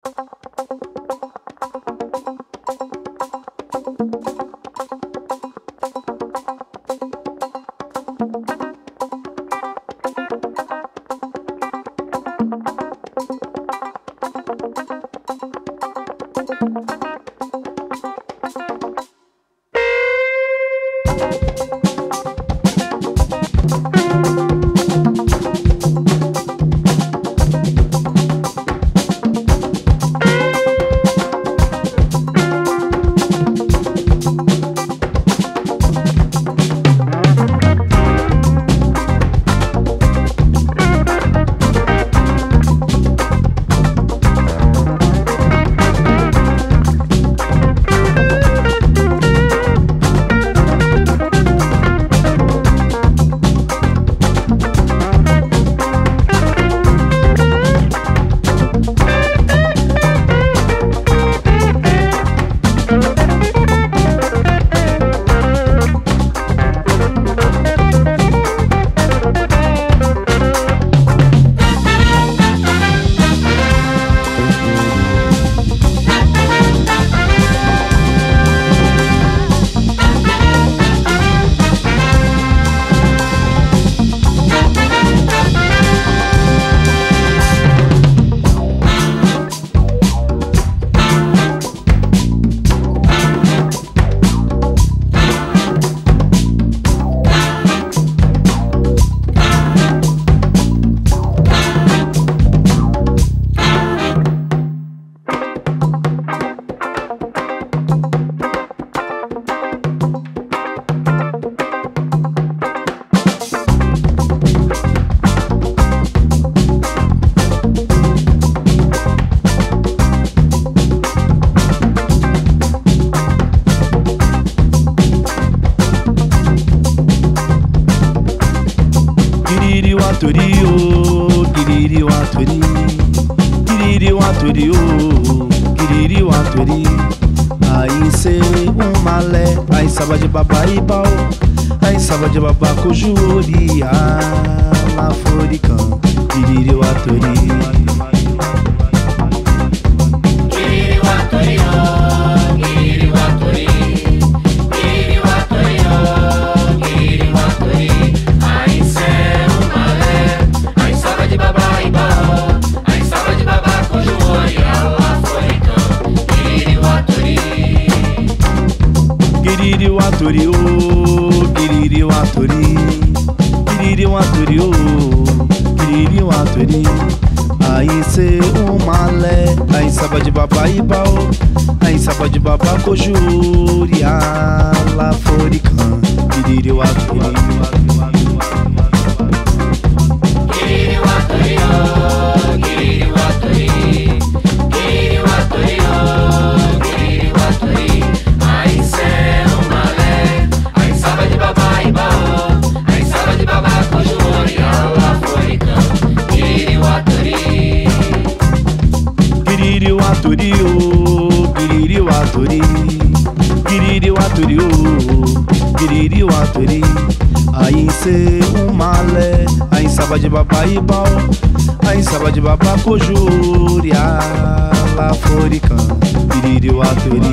Piriri Waturi,